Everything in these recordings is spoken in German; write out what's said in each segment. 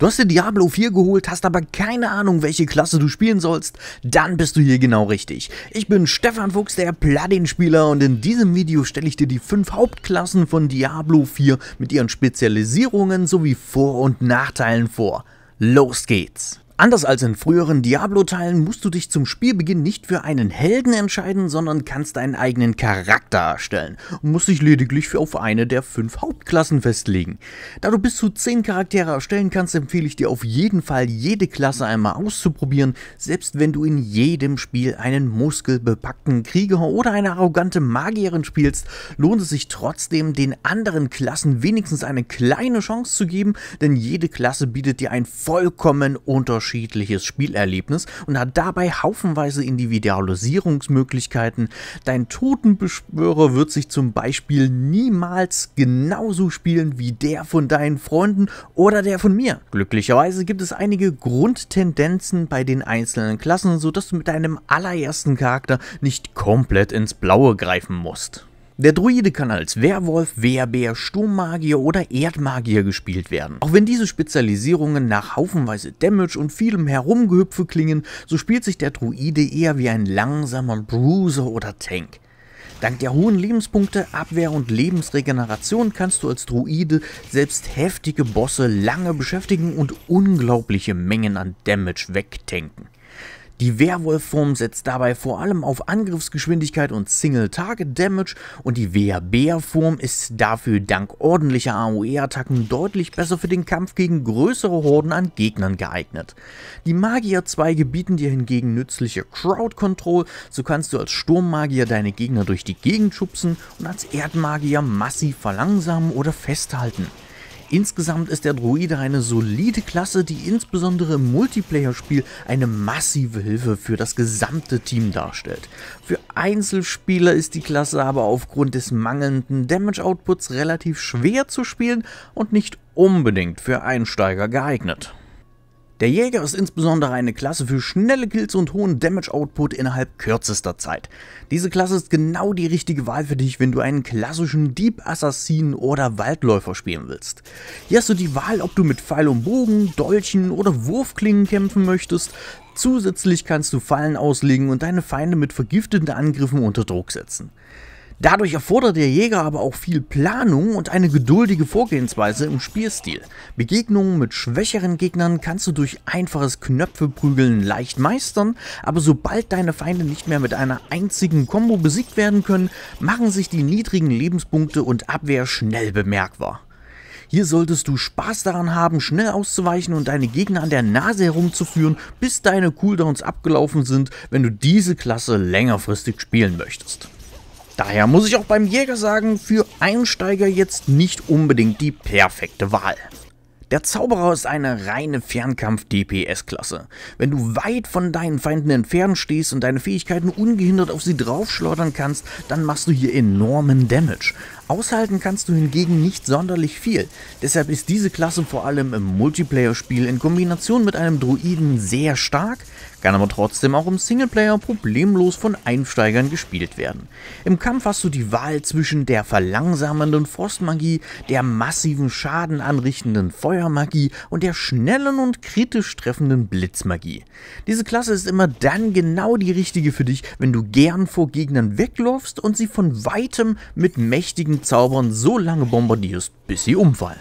Du hast dir Diablo 4 geholt, hast aber keine Ahnung, welche Klasse du spielen sollst, dann bist du hier genau richtig. Ich bin Stefan Fuchs, der Platin-Spieler, und in diesem Video stelle ich dir die 5 Hauptklassen von Diablo 4 mit ihren Spezialisierungen sowie Vor- und Nachteilen vor. Los geht's! Anders als in früheren Diablo-Teilen musst du dich zum Spielbeginn nicht für einen Helden entscheiden, sondern kannst deinen eigenen Charakter erstellen und musst dich lediglich auf eine der 5 Hauptklassen festlegen. Da du bis zu 10 Charaktere erstellen kannst, empfehle ich dir auf jeden Fall, jede Klasse einmal auszuprobieren, selbst wenn du in jedem Spiel einen muskelbepackten Krieger oder eine arrogante Magierin spielst, lohnt es sich trotzdem, den anderen Klassen wenigstens eine kleine Chance zu geben, denn jede Klasse bietet dir ein vollkommen unterschiedliches Spielerlebnis und hat dabei haufenweise Individualisierungsmöglichkeiten. Dein Totenbeschwörer wird sich zum Beispiel niemals genauso spielen wie der von deinen Freunden oder der von mir. Glücklicherweise gibt es einige Grundtendenzen bei den einzelnen Klassen, sodass du mit deinem allerersten Charakter nicht komplett ins Blaue greifen musst. Der Druide kann als Werwolf, Wehrbär, Sturmmagier oder Erdmagier gespielt werden. Auch wenn diese Spezialisierungen nach haufenweise Damage und vielem Herumgehüpfe klingen, so spielt sich der Druide eher wie ein langsamer Bruiser oder Tank. Dank der hohen Lebenspunkte, Abwehr und Lebensregeneration kannst du als Druide selbst heftige Bosse lange beschäftigen und unglaubliche Mengen an Damage wegtanken. Die Werwolf-Form setzt dabei vor allem auf Angriffsgeschwindigkeit und Single-Target-Damage, und die Wehrbär-Form ist dafür dank ordentlicher AOE-Attacken deutlich besser für den Kampf gegen größere Horden an Gegnern geeignet. Die Magier-Zweige bieten dir hingegen nützliche Crowd-Control, so kannst du als Sturmmagier deine Gegner durch die Gegend schubsen und als Erdmagier massiv verlangsamen oder festhalten. Insgesamt ist der Druide eine solide Klasse, die insbesondere im Multiplayer-Spiel eine massive Hilfe für das gesamte Team darstellt. Für Einzelspieler ist die Klasse aber aufgrund des mangelnden Damage-Outputs relativ schwer zu spielen und nicht unbedingt für Einsteiger geeignet. Der Jäger ist insbesondere eine Klasse für schnelle Kills und hohen Damage-Output innerhalb kürzester Zeit. Diese Klasse ist genau die richtige Wahl für dich, wenn du einen klassischen Dieb-Assassinen oder Waldläufer spielen willst. Hier hast du die Wahl, ob du mit Pfeil und Bogen, Dolchen oder Wurfklingen kämpfen möchtest. Zusätzlich kannst du Fallen auslegen und deine Feinde mit vergifteten Angriffen unter Druck setzen. Dadurch erfordert der Jäger aber auch viel Planung und eine geduldige Vorgehensweise im Spielstil. Begegnungen mit schwächeren Gegnern kannst du durch einfaches Knöpfeprügeln leicht meistern, aber sobald deine Feinde nicht mehr mit einer einzigen Combo besiegt werden können, machen sich die niedrigen Lebenspunkte und Abwehr schnell bemerkbar. Hier solltest du Spaß daran haben, schnell auszuweichen und deine Gegner an der Nase herumzuführen, bis deine Cooldowns abgelaufen sind, wenn du diese Klasse längerfristig spielen möchtest. Daher muss ich auch beim Jäger sagen, für Einsteiger jetzt nicht unbedingt die perfekte Wahl. Der Zauberer ist eine reine Fernkampf-DPS-Klasse. Wenn du weit von deinen Feinden entfernt stehst und deine Fähigkeiten ungehindert auf sie draufschleudern kannst, dann machst du hier enormen Damage. Aushalten kannst du hingegen nicht sonderlich viel. Deshalb ist diese Klasse vor allem im Multiplayer-Spiel in Kombination mit einem Druiden sehr stark, kann aber trotzdem auch im Singleplayer problemlos von Einsteigern gespielt werden. Im Kampf hast du die Wahl zwischen der verlangsamenden Frostmagie, der massiven Schaden anrichtenden Feuermagie und der schnellen und kritisch treffenden Blitzmagie. Diese Klasse ist immer dann genau die richtige für dich, wenn du gern vor Gegnern wegläufst und sie von weitem mit mächtigen Zaubern so lange bombardierst, bis sie umfallen.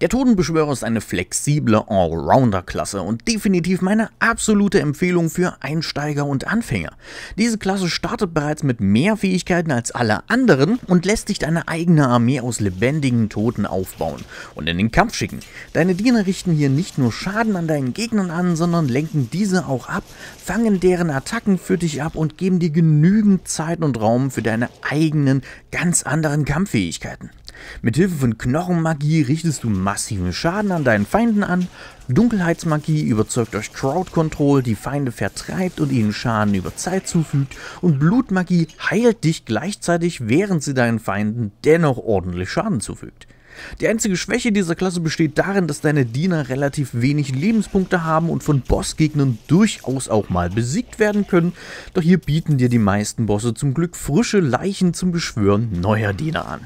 Der Totenbeschwörer ist eine flexible Allrounder-Klasse und definitiv meine absolute Empfehlung für Einsteiger und Anfänger. Diese Klasse startet bereits mit mehr Fähigkeiten als alle anderen und lässt dich deine eigene Armee aus lebendigen Toten aufbauen und in den Kampf schicken. Deine Diener richten hier nicht nur Schaden an deinen Gegnern an, sondern lenken diese auch ab, fangen deren Attacken für dich ab und geben dir genügend Zeit und Raum für deine eigenen, ganz anderen Kampffähigkeiten. Mithilfe von Knochenmagie richtest du massiven Schaden an deinen Feinden an, Dunkelheitsmagie überzeugt durch Crowd Control, die Feinde vertreibt und ihnen Schaden über Zeit zufügt, und Blutmagie heilt dich gleichzeitig, während sie deinen Feinden dennoch ordentlich Schaden zufügt. Die einzige Schwäche dieser Klasse besteht darin, dass deine Diener relativ wenig Lebenspunkte haben und von Bossgegnern durchaus auch mal besiegt werden können, doch hier bieten dir die meisten Bosse zum Glück frische Leichen zum Beschwören neuer Diener an.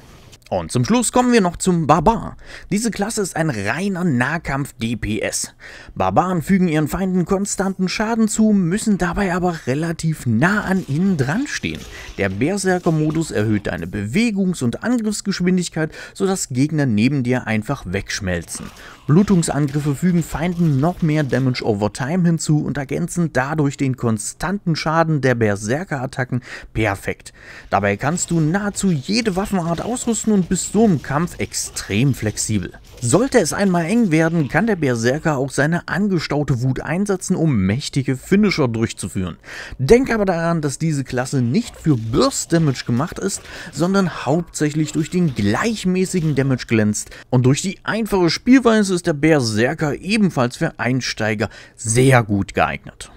Und zum Schluss kommen wir noch zum Barbar. Diese Klasse ist ein reiner Nahkampf-DPS. Barbaren fügen ihren Feinden konstanten Schaden zu, müssen dabei aber relativ nah an ihnen dran stehen. Der Berserker-Modus erhöht deine Bewegungs- und Angriffsgeschwindigkeit, sodass Gegner neben dir einfach wegschmelzen. Blutungsangriffe fügen Feinden noch mehr Damage over Time hinzu und ergänzen dadurch den konstanten Schaden der Berserker-Attacken perfekt. Dabei kannst du nahezu jede Waffenart ausrüsten und bist so im Kampf extrem flexibel. Sollte es einmal eng werden, kann der Berserker auch seine angestaute Wut einsetzen, um mächtige Finisher durchzuführen. Denk aber daran, dass diese Klasse nicht für Burst Damage gemacht ist, sondern hauptsächlich durch den gleichmäßigen Damage glänzt, und durch die einfache Spielweise ist der Berserker ebenfalls für Einsteiger sehr gut geeignet.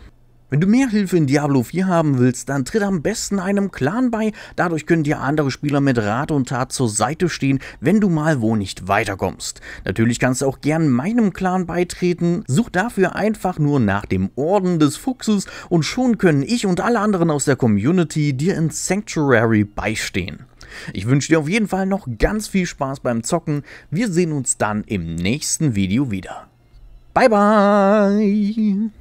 Wenn du mehr Hilfe in Diablo 4 haben willst, dann tritt am besten einem Clan bei, dadurch können dir andere Spieler mit Rat und Tat zur Seite stehen, wenn du mal wo nicht weiterkommst. Natürlich kannst du auch gern meinem Clan beitreten, such dafür einfach nur nach dem Orden des Fuchses und schon können ich und alle anderen aus der Community dir in Sanctuary beistehen. Ich wünsche dir auf jeden Fall noch ganz viel Spaß beim Zocken, wir sehen uns dann im nächsten Video wieder. Bye bye!